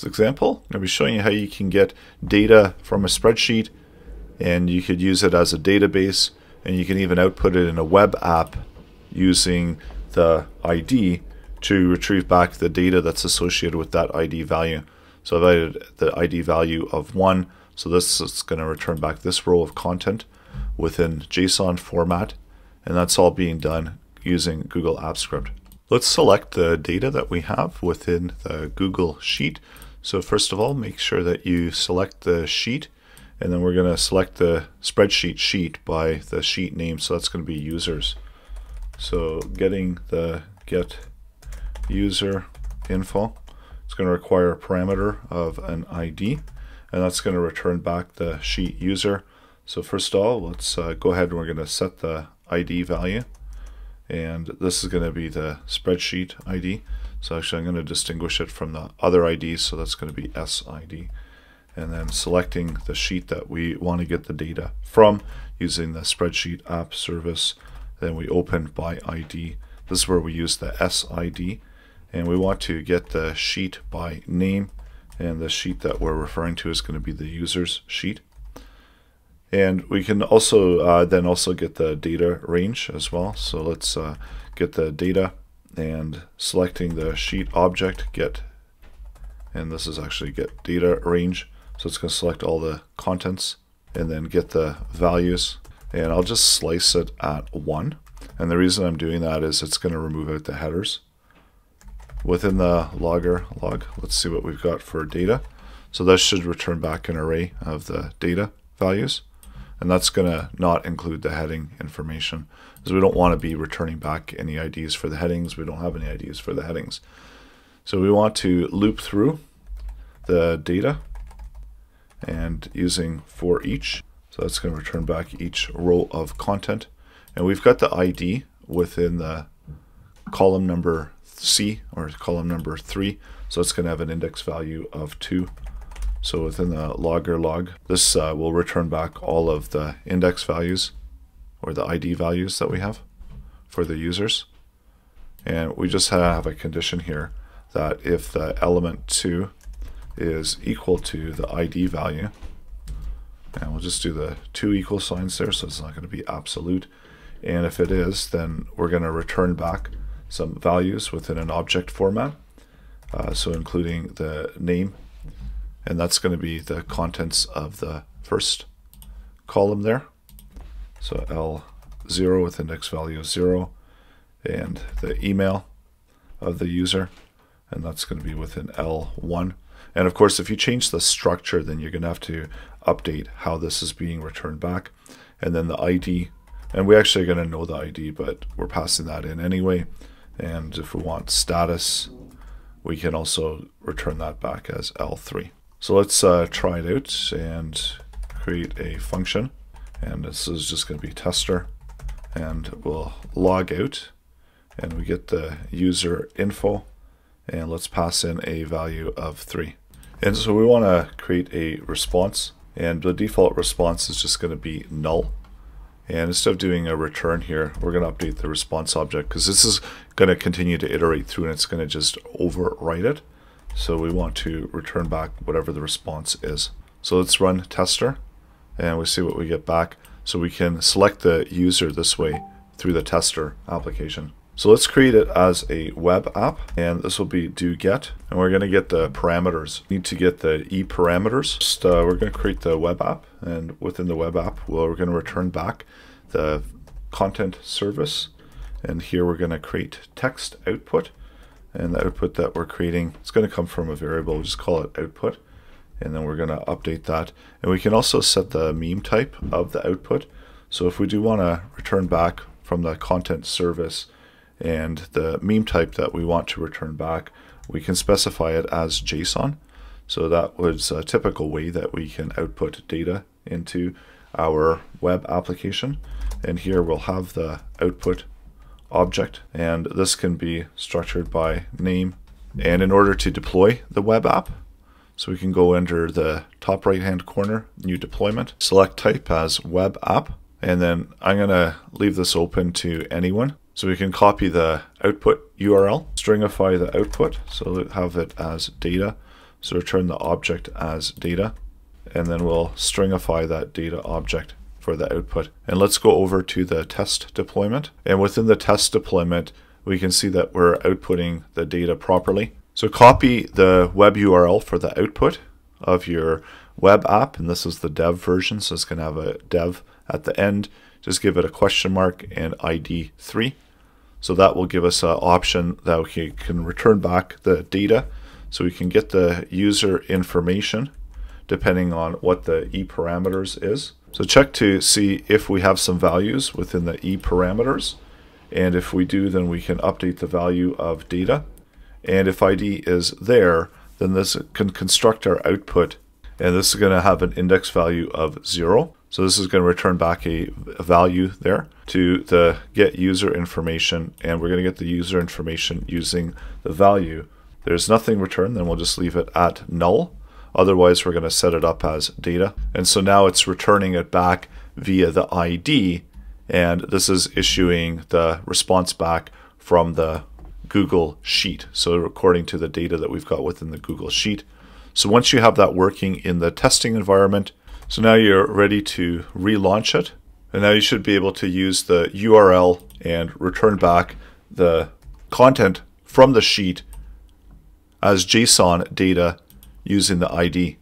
This example, I'm going to be showing you how you can get data from a spreadsheet, and you could use it as a database, and you can even output it in a web app using the ID to retrieve back the data that's associated with that ID value. So I've added the ID value of 1, so this is going to return back this row of content within JSON format, and that's all being done using Google Apps Script. Let's select the data that we have within the Google Sheet. So first of all, make sure that you select the sheet, and then we're going to select the spreadsheet sheet by the sheet name, so that's going to be users. So getting the getUserInfo, it's going to require a parameter of an ID, and that's going to return back the sheet user. So first of all, let's go ahead and we're going to set the ID value, and this is going to be the spreadsheet ID. So actually I'm going to distinguish it from the other IDs, so that's going to be SID, and then selecting the sheet that we want to get the data from using the spreadsheet app service. Then we open by ID. This is where we use the SID, and we want to get the sheet by name, and the sheet that we're referring to is going to be the users sheet. And we can also then get the data range as well. So let's get the data, and selecting the sheet object get, and this is actually get data range. So it's going to select all the contents and then get the values, and I'll just slice it at 1. And the reason I'm doing that is it's going to remove out the headers. Within the Logger.log, let's see what we've got for data. So this should return back an array of the data values, and that's going to not include the heading information, because we don't want to be returning back any IDs for the headings. We don't have any IDs for the headings. So we want to loop through the data and using forEach. So that's going to return back each row of content, and we've got the ID within the column number C, or column number 3, so it's going to have an index value of 2. So within the Logger.log, this will return back all of the index values, or the ID values that we have for the users. And we just have a condition here that if the element 2 is equal to the ID value, and we'll just do the 2 equal signs there, so it's not going to be absolute. And if it is, then we're going to return back some values within an object format, so including the name, and that's going to be the contents of the first column there. So L0 with index value 0, and the email of the user, and that's going to be within L1. And of course, if you change the structure, then you're going to have to update how this is being returned back, and then the ID, and we actually are going to know the ID, but we're passing that in anyway. And if we want status, we can also return that back as L3. So let's try it out and create a function, and this is just going to be tester, and we'll log out, and we get the user info, and let's pass in a value of 3. And so we want to create a response, and the default response is just going to be null. And instead of doing a return here, we're going to update the response object, because this is going to continue to iterate through and it's going to just overwrite it. So we want to return back whatever the response is. So let's run tester, and we see what we get back. So we can select the user this way through the tester application. So let's create it as a web app, and this will be doGet, and we're going to get the parameters. We need to get the e parameters. Just, we're going to create the web app, and within the web app, we're going to return back the content service, and here we're going to create text output, and the output that we're creating, it's going to come from a variable. We'll just call it output, and then we're going to update that, and we can also set the meme type of the output. So if we do want to return back from the content service, and the meme type that we want to return back, we can specify it as JSON. So that was a typical way that we can output data into our web application. And here we'll have the output object, and this can be structured by name. And in order to deploy the web app, so we can go under the top right hand corner, new deployment, select type as web app, and then I'm going to leave this open to anyone. So we can copy the output URL, stringify the output, so have it as data. So return the object as data, and then we'll stringify that data object for the output. And let's go over to the test deployment. And within the test deployment, we can see that we're outputting the data properly. So copy the web URL for the output of your web app, and this is the dev version, so it's going to have a dev at the end. Just give it a question mark and ID 3. So that will give us an option that we can return back the data, so we can get the user information depending on what the e-parameters is. So check to see if we have some values within the e-parameters, and if we do, then we can update the value of data. And if ID is there, then this can construct our output, and this is going to have an index value of 0. So this is going to return back a value there to the get user information, and we're going to get the user information using the value. There's nothing returned, then we'll just leave it at null. Otherwise, we're going to set it up as data. And so now it's returning it back via the ID, and this is issuing the response back from the Google Sheet. So according to the data that we've got within the Google Sheet. So once you have that working in the testing environment, so now you're ready to relaunch it. And now you should be able to use the URL and return back the content from the sheet as JSON data using the ID.